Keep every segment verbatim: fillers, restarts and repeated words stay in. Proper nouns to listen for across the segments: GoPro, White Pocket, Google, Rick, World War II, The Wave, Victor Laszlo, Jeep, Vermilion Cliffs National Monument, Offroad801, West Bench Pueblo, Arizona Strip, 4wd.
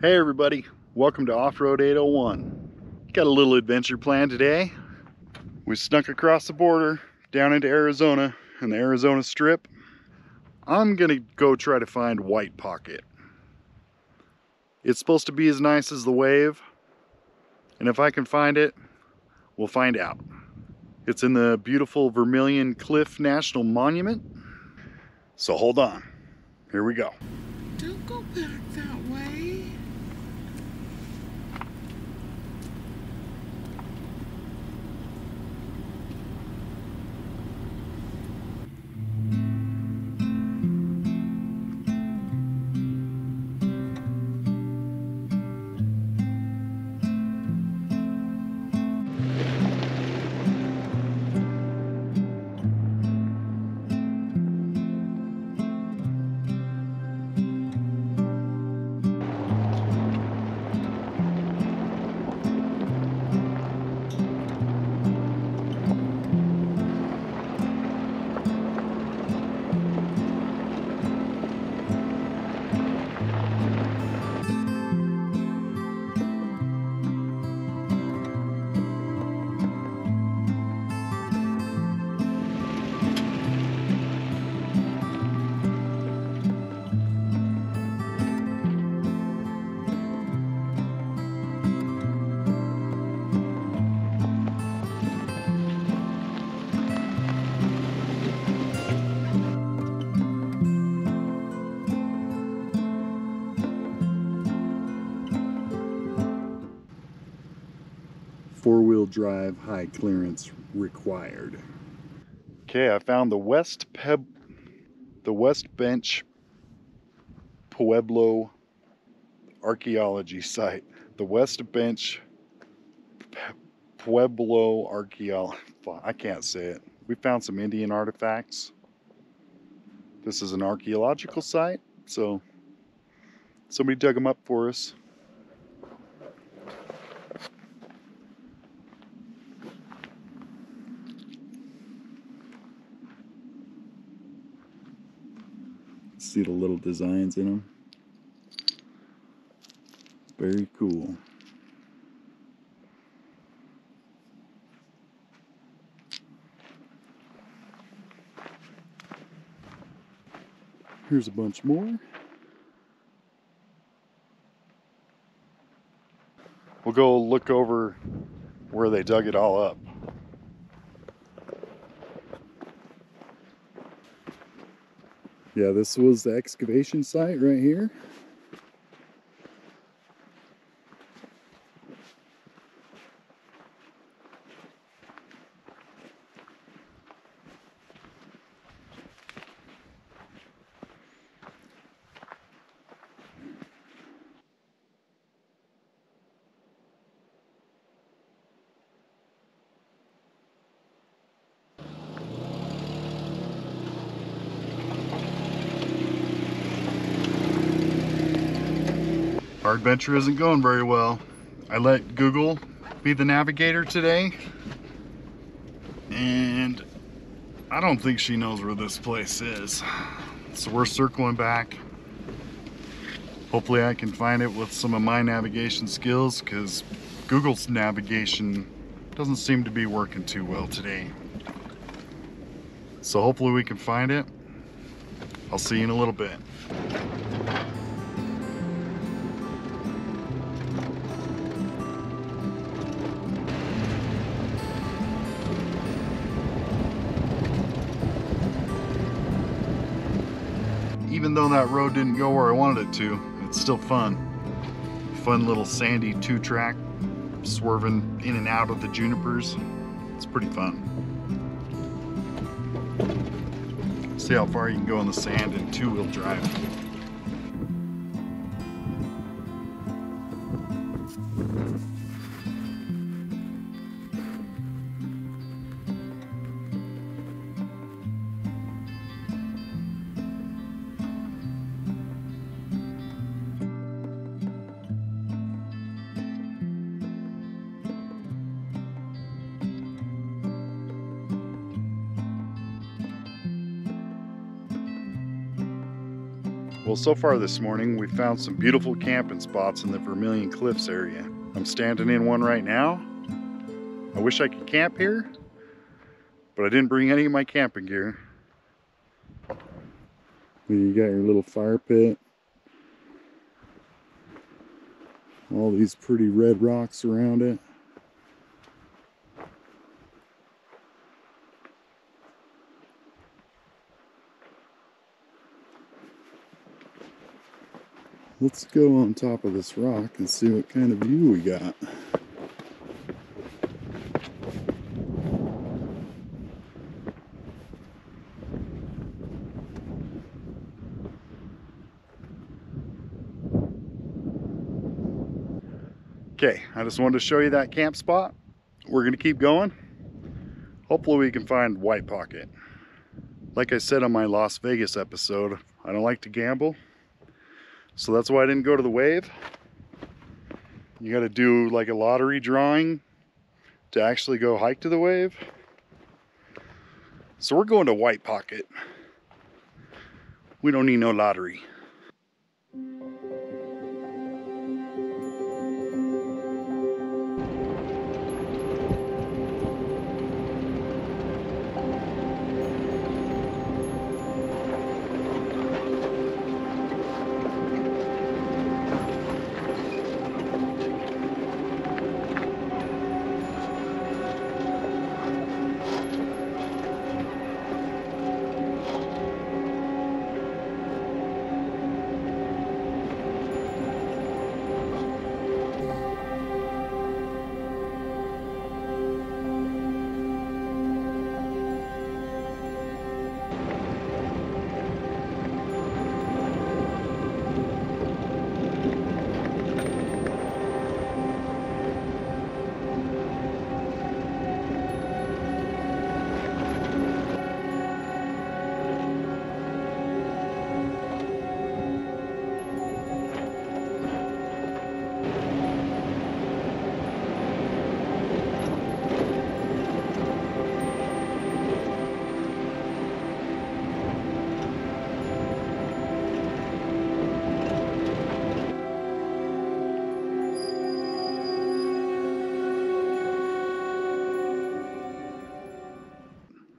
Hey everybody, welcome to Off-Road eight oh one. Got a little adventure planned today. We snuck across the border down into Arizona and the Arizona Strip. I'm gonna go try to find White Pocket. It's supposed to be as nice as the Wave, and if I can find it, we'll find out. It's in the beautiful Vermilion Cliffs National Monument. So hold on, here we go. Don't go back that way. Four-wheel drive, high clearance required. Okay, I found the West Peb, the West Bench Pueblo archaeology site. The West Bench Pe Pueblo archaeology. I can't say it. We found some Indian artifacts. This is an archaeological site, so somebody dug them up for us. See the little designs in them. Very cool. Here's a bunch more. We'll go look over where they dug it all up. Yeah, this was the excavation site right here. Our adventure isn't going very well. I let Google be the navigator today, and I don't think she knows where this place is. So we're circling back. Hopefully I can find it with some of my navigation skills, because Google's navigation doesn't seem to be working too well today. So hopefully we can find it. I'll see you in a little bit. Even though that road didn't go where I wanted it to, it's still fun. Fun little sandy two-track, swerving in and out of the junipers. It's pretty fun. See how far you can go in the sand in two-wheel drive. Well, so far this morning, we found some beautiful camping spots in the Vermilion Cliffs area. I'm standing in one right now. I wish I could camp here, but I didn't bring any of my camping gear. You got your little fire pit. All these pretty red rocks around it. Let's go on top of this rock and see what kind of view we got. Okay, I just wanted to show you that camp spot. We're gonna keep going. Hopefully we can find White Pocket. Like I said on my Las Vegas episode, I don't like to gamble. So that's why I didn't go to the Wave. You gotta do like a lottery drawing to actually go hike to the Wave. So we're going to White Pocket. We don't need no lottery.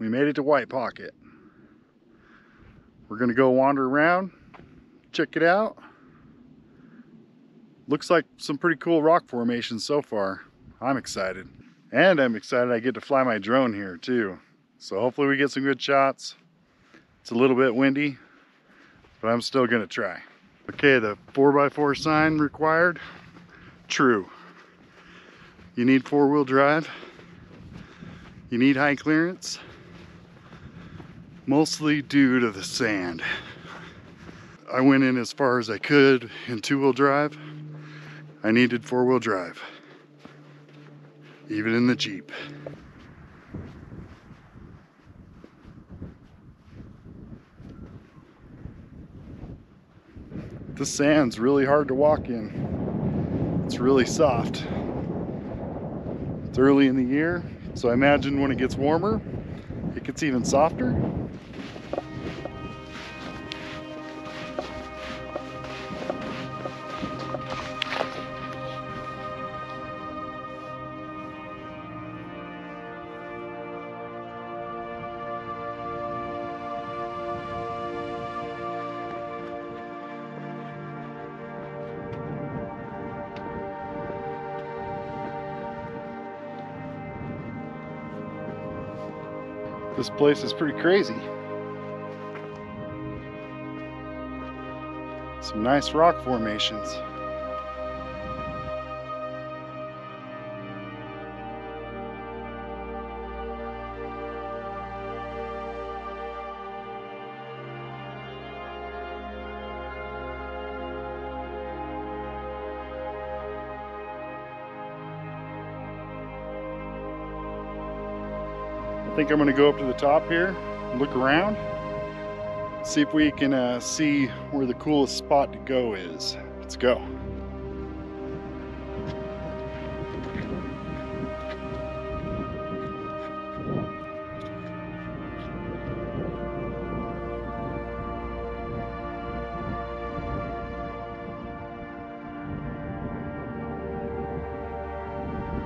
We made it to White Pocket. We're gonna go wander around, check it out. Looks like some pretty cool rock formations so far. I'm excited. And I'm excited I get to fly my drone here too. So hopefully we get some good shots. It's a little bit windy, but I'm still gonna try. Okay, the four by four sign required, true. You need four-wheel drive. You need high clearance. Mostly due to the sand. I went in as far as I could in two-wheel drive. I needed four-wheel drive, even in the Jeep. The sand's really hard to walk in. It's really soft. It's early in the year, so I imagine when it gets warmer, it gets even softer. This place is pretty crazy. Some nice rock formations. I think I'm gonna go up to the top here, look around, see if we can uh, see where the coolest spot to go is. Let's go.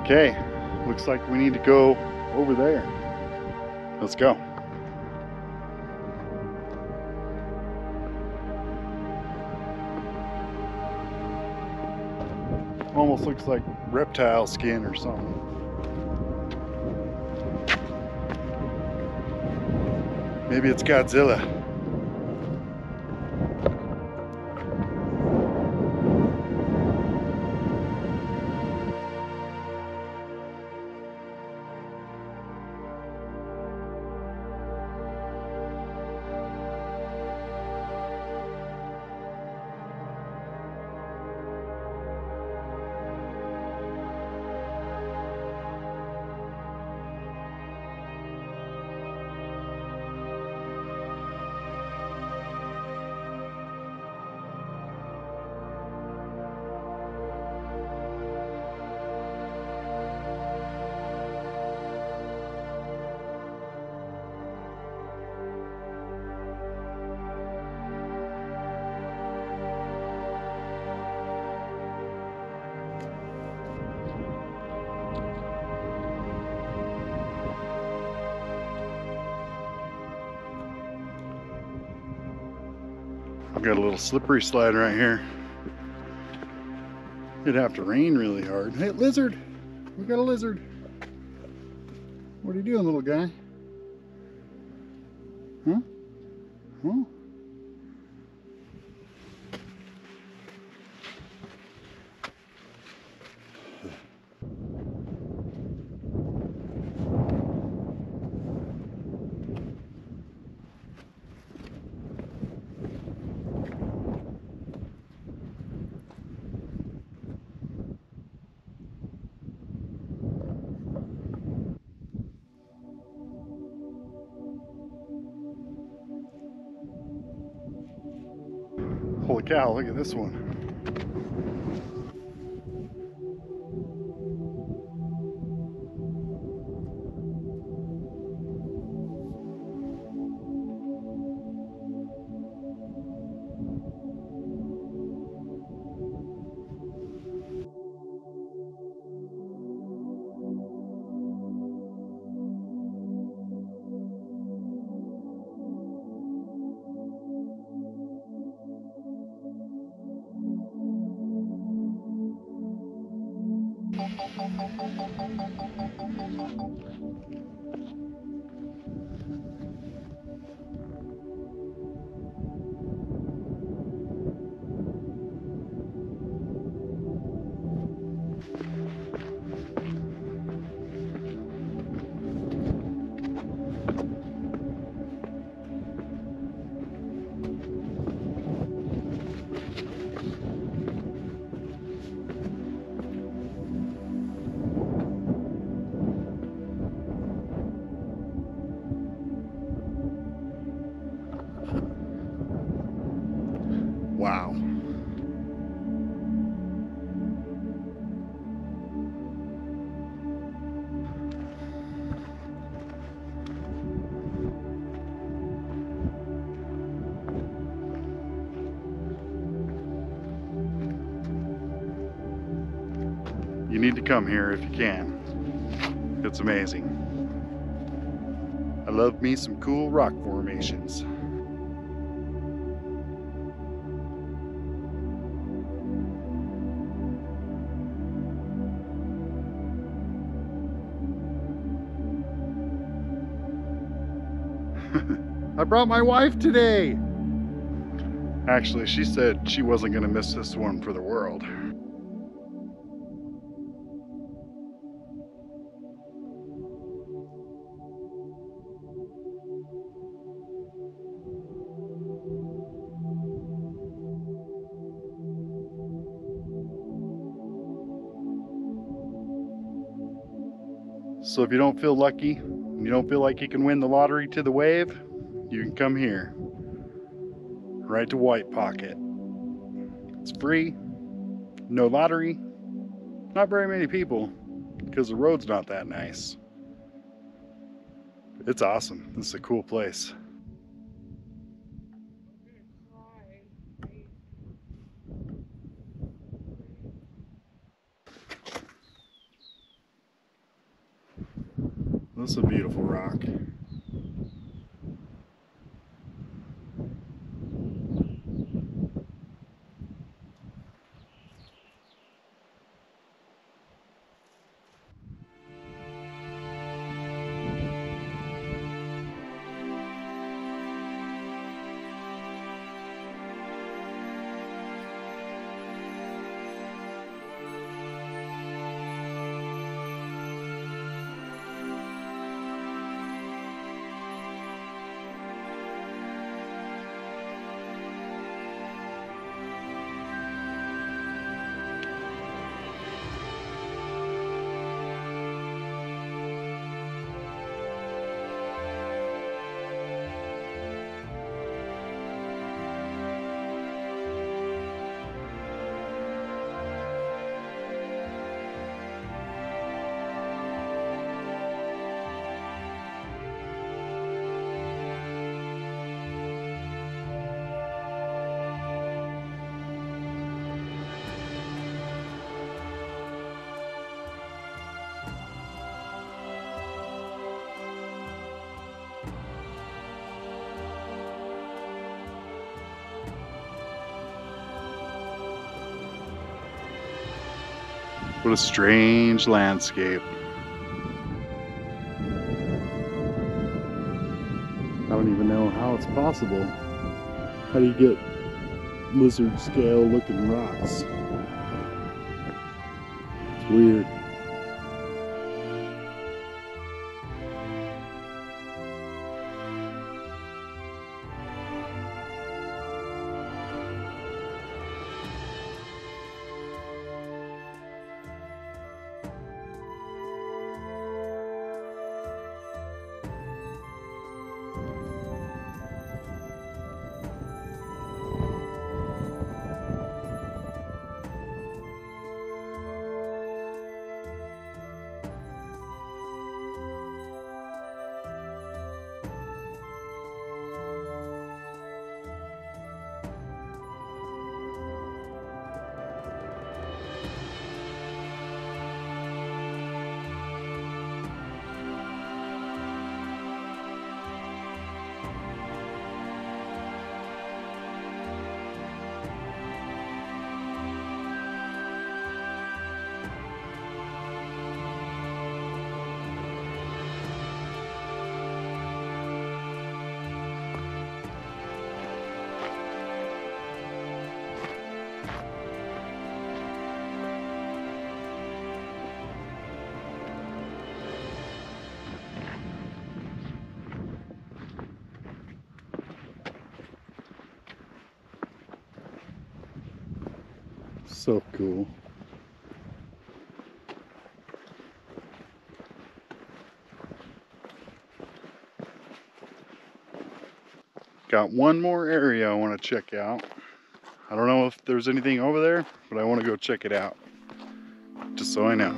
Okay, looks like we need to go over there. Let's go. Almost looks like reptile skin or something. Maybe it's Godzilla. Got a little slippery slide right here. It'd have to rain really hard. Hey, lizard! We got a lizard. What are you doing, little guy? Huh? Huh? Holy cow, look at this one. Wow. You need to come here if you can. It's amazing. I love me some cool rock formations. I brought my wife today. Actually, she said she wasn't gonna miss this one for the world. So if you don't feel lucky, you don't feel like you can win the lottery to the Wave, you can come here, right to White Pocket. It's free, no lottery, not very many people because the road's not that nice. It's awesome. This is a cool place. This is a beautiful rock. What a strange landscape. I don't even know how it's possible. How do you get lizard scale looking rocks? It's weird. So cool. Got one more area I want to check out. I don't know if there's anything over there, but I want to go check it out. Just so I know.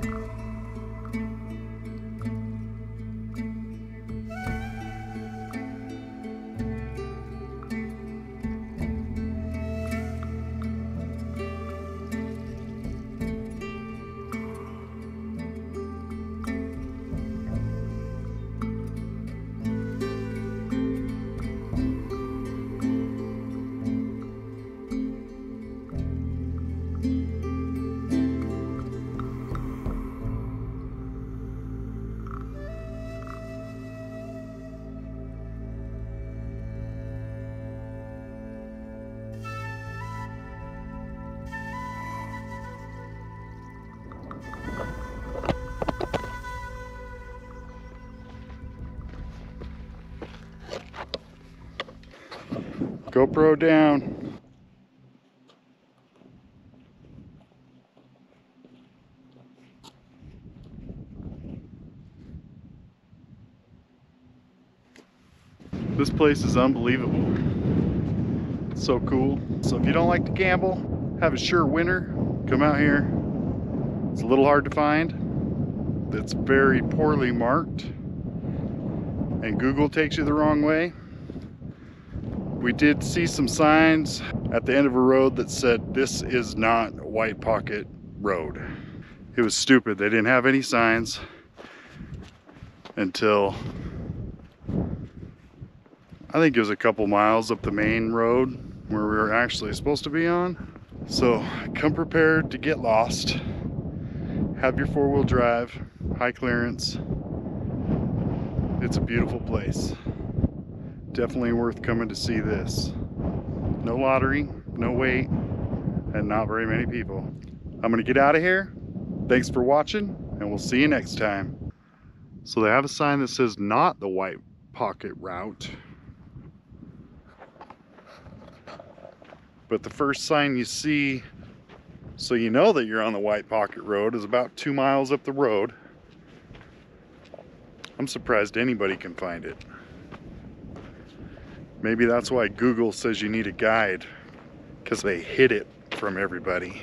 Thank you. GoPro down. This place is unbelievable. It's so cool. So if you don't like to gamble, have a sure winner, come out here. It's a little hard to find. It's very poorly marked. And Google takes you the wrong way. We did see some signs at the end of a road that said, this is not White Pocket Road. It was stupid. They didn't have any signs until, I think it was a couple miles up the main road where we were actually supposed to be on. So come prepared to get lost. Have your four-wheel drive, high clearance. It's a beautiful place. Definitely worth coming to see this. No lottery, no wait, and not very many people. I'm gonna get out of here. Thanks for watching, and we'll see you next time. So they have a sign that says not the White Pocket route. But the first sign you see, so you know that you're on the White Pocket Road, is about two miles up the road. I'm surprised anybody can find it. Maybe that's why Google says you need a guide, because they hid it from everybody.